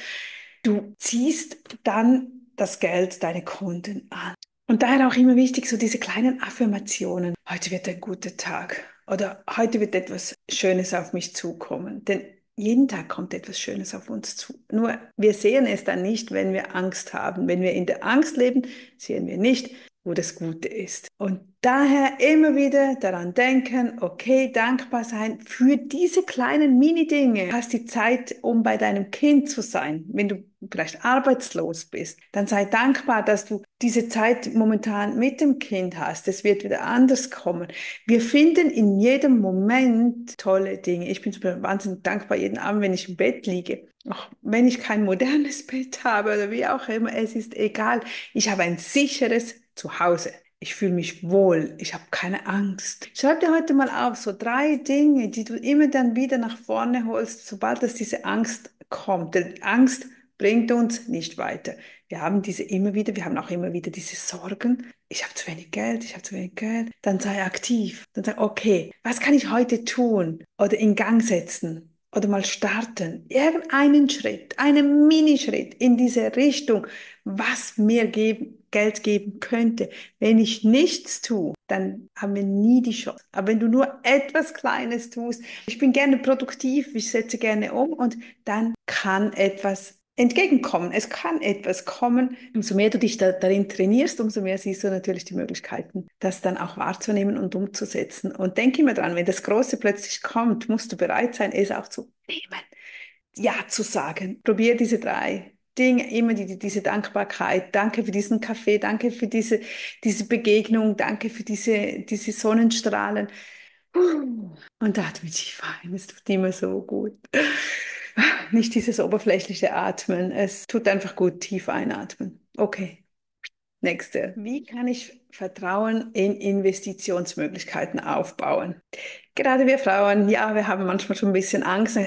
Du ziehst dann das Geld, deine Kunden an. Und daher auch immer wichtig, so diese kleinen Affirmationen. Heute wird ein guter Tag oder heute wird etwas Schönes auf mich zukommen, denn jeden Tag kommt etwas Schönes auf uns zu. Nur wir sehen es dann nicht, wenn wir Angst haben. Wenn wir in der Angst leben, sehen wir nicht, wo das Gute ist. Und daher immer wieder daran denken, okay, dankbar sein für diese kleinen Mini-Dinge. Du hast die Zeit, um bei deinem Kind zu sein. Wenn du vielleicht arbeitslos bist, dann sei dankbar, dass du diese Zeit momentan mit dem Kind hast. Es wird wieder anders kommen. Wir finden in jedem Moment tolle Dinge. Ich bin zum Beispiel wahnsinnig dankbar jeden Abend, wenn ich im Bett liege. Auch wenn ich kein modernes Bett habe oder wie auch immer, es ist egal. Ich habe ein sicheres Zuhause. Ich fühle mich wohl, ich habe keine Angst. Schreib dir heute mal auf, so drei Dinge, die du immer dann wieder nach vorne holst, sobald das diese Angst kommt. Denn Angst bringt uns nicht weiter. Wir haben diese immer wieder, wir haben auch immer wieder diese Sorgen. Ich habe zu wenig Geld, ich habe zu wenig Geld. Dann sei aktiv. Dann sei, okay, was kann ich heute tun oder in Gang setzen oder mal starten? Irgendeinen Schritt, einen Minischritt in diese Richtung, was mir geben, Geld geben könnte. Wenn ich nichts tue, dann haben wir nie die Chance. Aber wenn du nur etwas Kleines tust, ich bin gerne produktiv, ich setze gerne um und dann kann etwas entgegenkommen. Es kann etwas kommen. Umso mehr du dich da, darin trainierst, umso mehr siehst du natürlich die Möglichkeiten, das dann auch wahrzunehmen und umzusetzen. Und denk immer dran, wenn das Große plötzlich kommt, musst du bereit sein, es auch zu nehmen, ja zu sagen. Probier diese drei Dinge, immer die, die, diese Dankbarkeit. Danke für diesen Kaffee, danke für diese, diese Begegnung, danke für diese, diese Sonnenstrahlen. Und da atme tief ein, es tut immer so gut. Nicht dieses oberflächliche Atmen, es tut einfach gut, tief einatmen. Okay, nächste. Wie kann ich Vertrauen in Investitionsmöglichkeiten aufbauen? Gerade wir Frauen, ja, wir haben manchmal schon ein bisschen Angst.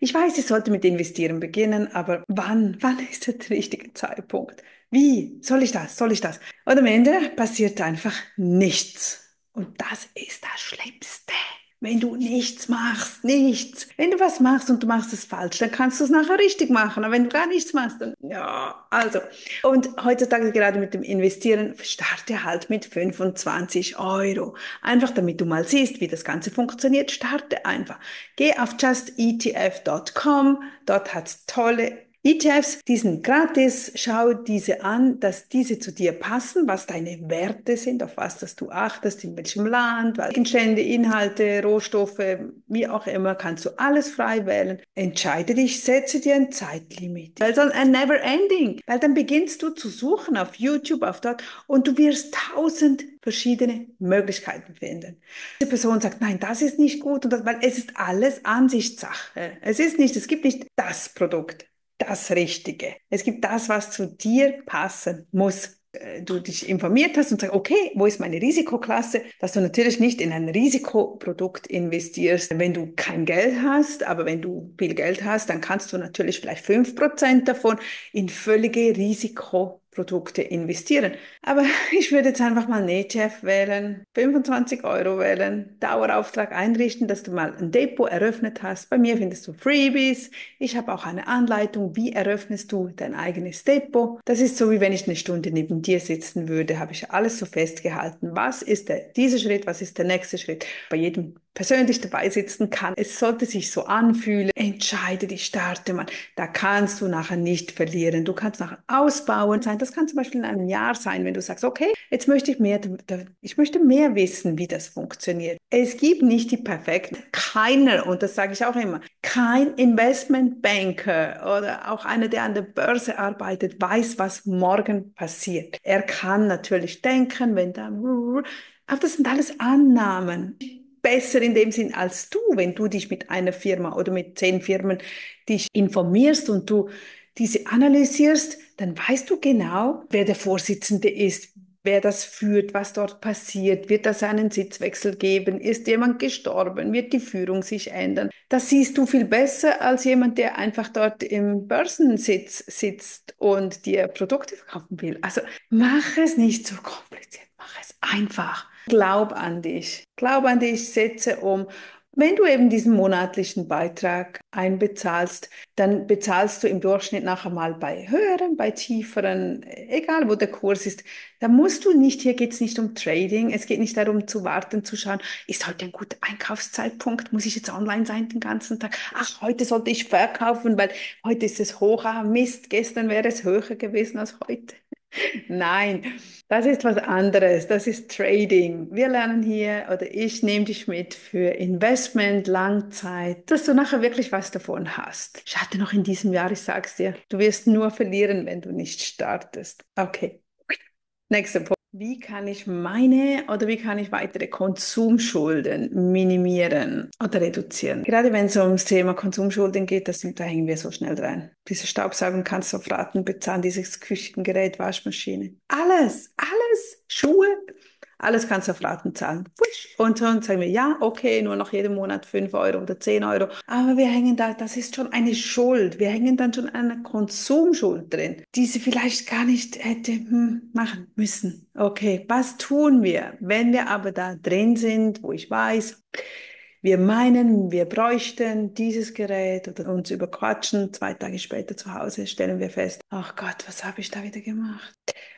Ich weiß, ich sollte mit Investieren beginnen, aber wann? Wann ist der richtige Zeitpunkt? Wie? Soll ich das? Soll ich das? Und am Ende passiert einfach nichts. Und das ist das Schlimmste. Wenn du nichts machst, nichts. Wenn du was machst und du machst es falsch, dann kannst du es nachher richtig machen. Aber wenn du gar nichts machst, dann ja, also. Und heutzutage gerade mit dem Investieren, starte halt mit fünfundzwanzig Euro. Einfach damit du mal siehst, wie das Ganze funktioniert, starte einfach. Geh auf just e t f punkt com, dort hat es tolle E T Fs, die sind gratis, schau diese an, dass diese zu dir passen, was deine Werte sind, auf was dass du achtest, in welchem Land, Gegenstände, Inhalte, Rohstoffe, wie auch immer, kannst du alles frei wählen. Entscheide dich, setze dir ein Zeitlimit, weil sonst ein never ending, weil dann beginnst du zu suchen auf YouTube, auf dort und du wirst tausend verschiedene Möglichkeiten finden. Die Person sagt, nein, das ist nicht gut, und das, weil es ist alles Ansichtssache. Es ist nicht, es gibt nicht das Produkt, das Richtige. Es gibt das, was zu dir passen muss. Du dich informiert hast und sagst, okay, wo ist meine Risikoklasse? Dass du natürlich nicht in ein Risikoprodukt investierst, wenn du kein Geld hast, aber wenn du viel Geld hast, dann kannst du natürlich vielleicht fünf Prozent davon in völlige Risikoprodukte investieren. Aber ich würde jetzt einfach mal einen E T F wählen, fünfundzwanzig Euro wählen, Dauerauftrag einrichten, dass du mal ein Depot eröffnet hast. Bei mir findest du Freebies. Ich habe auch eine Anleitung, wie eröffnest du dein eigenes Depot. Das ist so, wie wenn ich eine Stunde neben dir sitzen würde, habe ich alles so festgehalten. Was ist der, dieser Schritt? Was ist der nächste Schritt? Bei jedem persönlich dabei sitzen kann. Es sollte sich so anfühlen. Entscheide dich, starte mal. Da kannst du nachher nicht verlieren. Du kannst nachher ausbauen sein. Das kann zum Beispiel in einem Jahr sein, wenn du sagst, okay, jetzt möchte ich mehr, ich möchte mehr wissen, wie das funktioniert. Es gibt nicht die perfekten. Keiner, und das sage ich auch immer, kein Investmentbanker oder auch einer, der an der Börse arbeitet, weiß, was morgen passiert. Er kann natürlich denken, wenn da, aber das sind alles Annahmen. Besser in dem Sinn als du, wenn du dich mit einer Firma oder mit zehn Firmen dich informierst und du diese analysierst, dann weißt du genau, wer der Vorsitzende ist, wer das führt, was dort passiert, wird das einen Sitzwechsel geben, ist jemand gestorben, wird die Führung sich ändern. Das siehst du viel besser als jemand, der einfach dort im Börsensitz sitzt und dir Produkte verkaufen will. Also mach es nicht so kompliziert, mach es einfach. Glaub an dich, glaub an dich, setze um. Wenn du eben diesen monatlichen Beitrag einbezahlst, dann bezahlst du im Durchschnitt nachher mal bei höheren, bei tieferen, egal wo der Kurs ist. Da musst du nicht, hier geht es nicht um Trading, es geht nicht darum zu warten, zu schauen, ist heute ein guter Einkaufszeitpunkt, muss ich jetzt online sein den ganzen Tag? Ach, heute sollte ich verkaufen, weil heute ist es hoch, ah Mist, gestern wäre es höher gewesen als heute. Nein, das ist was anderes, das ist Trading. Wir lernen hier, oder ich nehme dich mit für Investment, Langzeit, dass du nachher wirklich was davon hast. Starte noch in diesem Jahr, ich sag's dir, du wirst nur verlieren, wenn du nicht startest. Okay, nächster Punkt. Wie kann ich meine oder wie kann ich weitere Konsumschulden minimieren oder reduzieren? Gerade wenn es ums Thema Konsumschulden geht, das, da hängen wir so schnell rein. Diese Staubsaugen kannst du auf Raten bezahlen, dieses Küchengerät, Waschmaschine. Alles, alles, Schuhe, alles kannst du auf Raten zahlen. Und dann sagen wir, ja, okay, nur noch jeden Monat fünf Euro oder zehn Euro. Aber wir hängen da, das ist schon eine Schuld. Wir hängen dann schon eine Konsumschuld drin, die sie vielleicht gar nicht hätte hm, machen müssen. Okay, was tun wir, wenn wir aber da drin sind, wo ich weiß, wir meinen, wir bräuchten dieses Gerät oder uns überquatschen. Zwei Tage später zu Hause stellen wir fest, ach Gott, was habe ich da wieder gemacht?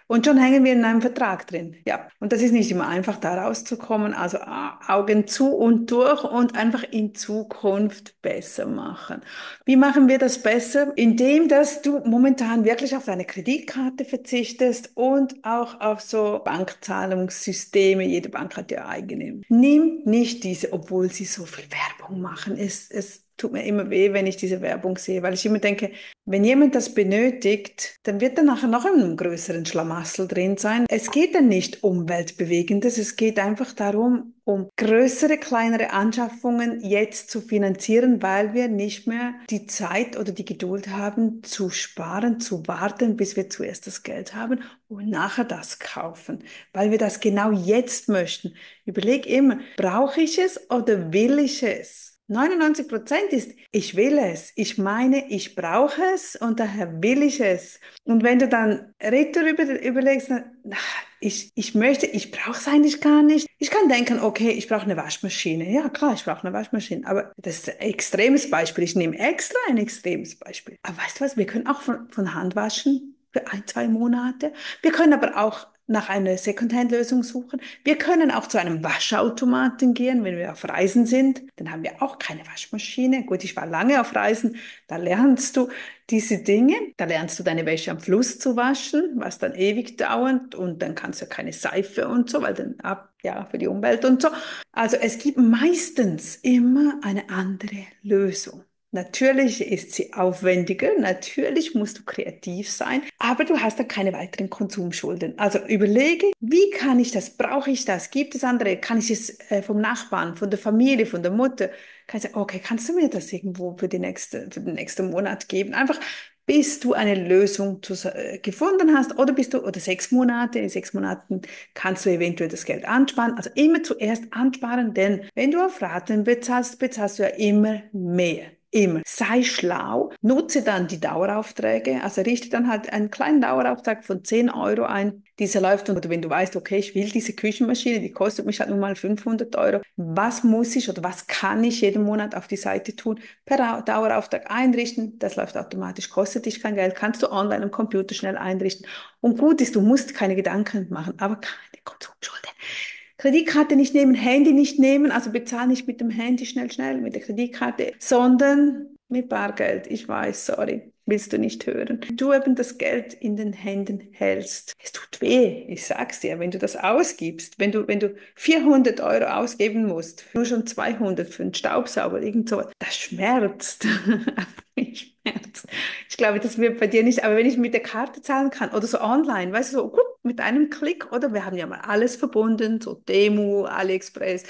Und schon hängen wir in einem Vertrag drin. Ja. Und das ist nicht immer einfach, da rauszukommen. Also ah, Augen zu und durch und einfach in Zukunft besser machen. Wie machen wir das besser? Indem, dass du momentan wirklich auf deine Kreditkarte verzichtest und auch auf so Bankzahlungssysteme. Jede Bank hat ja eigene. Nimm nicht diese, obwohl sie so viel Werbung machen. Es, es tut mir immer weh, wenn ich diese Werbung sehe, weil ich immer denke, wenn jemand das benötigt, dann wird er nachher noch in einem größeren Schlamassel drin sein. Es geht dann nicht um Weltbewegendes, es geht einfach darum, um größere, kleinere Anschaffungen jetzt zu finanzieren, weil wir nicht mehr die Zeit oder die Geduld haben, zu sparen, zu warten, bis wir zuerst das Geld haben und nachher das kaufen, weil wir das genau jetzt möchten. Überleg immer, brauche ich es oder will ich es? neunundneunzig Prozent ist, ich will es, ich meine, ich brauche es und daher will ich es. Und wenn du dann retour überlegst, dann, ach, ich, ich möchte, ich brauche es eigentlich gar nicht. Ich kann denken, okay, ich brauche eine Waschmaschine. Ja klar, ich brauche eine Waschmaschine, aber das ist ein extremes Beispiel. Ich nehme extra ein extremes Beispiel. Aber weißt du was, wir können auch von, von Hand waschen für ein, zwei Monate. Wir können aber auch nach einer Secondhand-Lösung suchen. Wir können auch zu einem Waschautomaten gehen, wenn wir auf Reisen sind. Dann haben wir auch keine Waschmaschine. Gut, ich war lange auf Reisen. Da lernst du diese Dinge. Da lernst du deine Wäsche am Fluss zu waschen, was dann ewig dauert. Und dann kannst du ja keine Seife und so, weil dann ab, ja, für die Umwelt und so. Also es gibt meistens immer eine andere Lösung. Natürlich ist sie aufwendiger, natürlich musst du kreativ sein, aber du hast dann keine weiteren Konsumschulden. Also überlege, wie kann ich das, brauche ich das, gibt es andere, kann ich es vom Nachbarn, von der Familie, von der Mutter, kann ich sagen, okay, kannst du mir das irgendwo für die nächste, für den nächsten Monat geben? Einfach, bis du eine Lösung gefunden hast oder bist du, oder sechs Monate, in sechs Monaten kannst du eventuell das Geld ansparen. Also immer zuerst ansparen, denn wenn du auf Raten bezahlst, bezahlst du ja immer mehr. Immer. Sei schlau, nutze dann die Daueraufträge, also richte dann halt einen kleinen Dauerauftrag von zehn Euro ein. Dieser läuft, oder wenn du weißt, okay, ich will diese Küchenmaschine, die kostet mich halt nun mal fünfhundert Euro. Was muss ich oder was kann ich jeden Monat auf die Seite tun? Per Dauerauftrag einrichten, das läuft automatisch, kostet dich kein Geld, kannst du online am Computer schnell einrichten. Und gut ist, du musst keine Gedanken machen, aber keine Konsumschulden. Kreditkarte nicht nehmen, Handy nicht nehmen, also bezahl nicht mit dem Handy schnell, schnell, mit der Kreditkarte, sondern mit Bargeld. Ich weiß, sorry, willst du nicht hören. Wenn du eben das Geld in den Händen hältst, es tut weh, ich sag's dir, wenn du das ausgibst, wenn du, wenn du vierhundert Euro ausgeben musst, nur schon zweihundert für einen Staubsauger, irgend sowas, das schmerzt. Ich schmerzt. Ich glaube, das wird bei dir nicht, aber wenn ich mit der Karte zahlen kann oder so online, weißt du, so gut, mit einem Klick, oder? Wir haben ja mal alles verbunden, so Temu, AliExpress,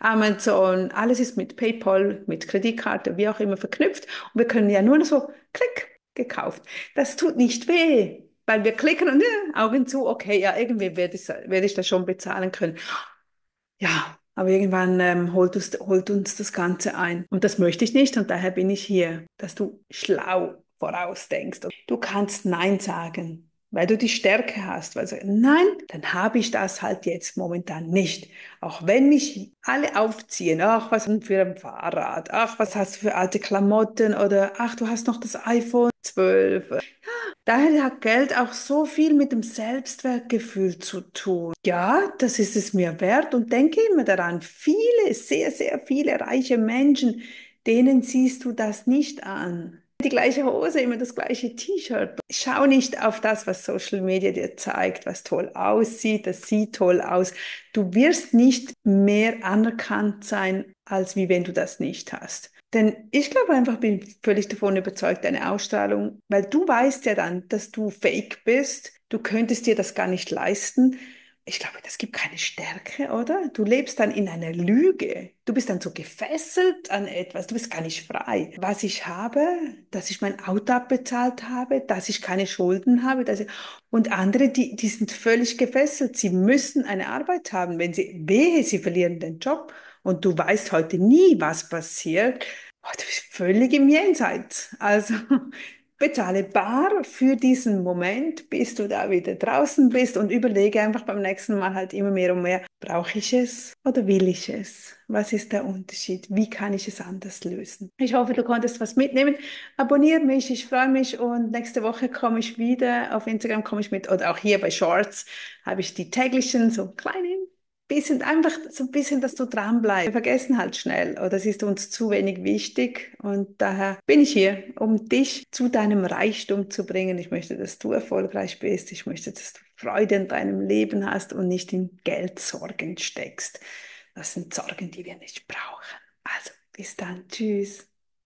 Amazon, alles ist mit PayPal, mit Kreditkarte, wie auch immer verknüpft. Und wir können ja nur so Klick gekauft. Das tut nicht weh, weil wir klicken und äh, Augen zu, okay, ja, irgendwie werde ich, werd ich das schon bezahlen können. Ja, aber irgendwann ähm, holt, uns, holt uns das Ganze ein. Und das möchte ich nicht und daher bin ich hier, dass du schlau vorausdenkst. Du kannst Nein sagen, weil du die Stärke hast, weil du sagst, nein, dann habe ich das halt jetzt momentan nicht. Auch wenn mich alle aufziehen, ach, was für ein Fahrrad, ach, was hast du für alte Klamotten oder ach, du hast noch das iPhone zwölf. Ja, daher hat Geld auch so viel mit dem Selbstwertgefühl zu tun. Ja, das ist es mir wert und denke immer daran, viele, sehr, sehr viele reiche Menschen, denen siehst du das nicht an. Die gleiche Hose, immer das gleiche T-Shirt. Schau nicht auf das, was Social Media dir zeigt, was toll aussieht, das sieht toll aus. Du wirst nicht mehr anerkannt sein, als wie wenn du das nicht hast. Denn ich glaube einfach, bin völlig davon überzeugt, deine Ausstrahlung, weil du weißt ja dann, dass du fake bist, du könntest dir das gar nicht leisten. Ich glaube, das gibt keine Stärke, oder? Du lebst dann in einer Lüge. Du bist dann so gefesselt an etwas. Du bist gar nicht frei. Was ich habe, dass ich mein Auto abbezahlt habe, dass ich keine Schulden habe. Dass ich... Und andere, die, die sind völlig gefesselt. Sie müssen eine Arbeit haben. Wenn sie, wehe, sie verlieren den Job und du weißt heute nie, was passiert. Oh, du bist völlig im Jenseits. Also... bezahle bar für diesen Moment, bis du da wieder draußen bist, und überlege einfach beim nächsten Mal halt immer mehr und mehr, brauche ich es oder will ich es? Was ist der Unterschied? Wie kann ich es anders lösen? Ich hoffe, du konntest was mitnehmen. Abonniere mich, ich freue mich, und nächste Woche komme ich wieder. Auf Instagram komme ich mit, oder auch hier bei Shorts habe ich die täglichen, so kleinen, bisschen, einfach so ein bisschen, dass du dranbleibst. Wir vergessen halt schnell, oder es ist uns zu wenig wichtig, und daher bin ich hier, um dich zu deinem Reichtum zu bringen. Ich möchte, dass du erfolgreich bist. Ich möchte, dass du Freude in deinem Leben hast und nicht in Geldsorgen steckst. Das sind Sorgen, die wir nicht brauchen. Also bis dann. Tschüss.